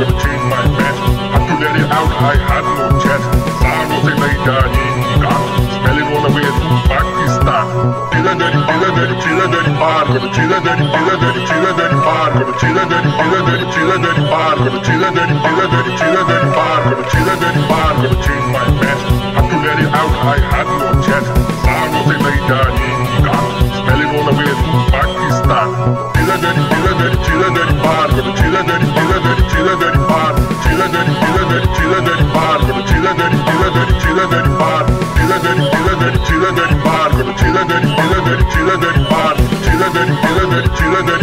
never change my message. I threw that it out, I had no chance. Sorrows they lay down in God. Smelling all the way through my crystal. Chiller dirty bar. Got a chiller dirty bar. Got a chiller dirty bar. Got a chiller dirty bar. Got a chiller dirty bar. Never change my message. I threw that it out, I had no chance. Sorrows they lay down in God. Smelling all the way through my crystal. Chiller dirty bar. Got a chiller dirty bar. Chiller dirty bar.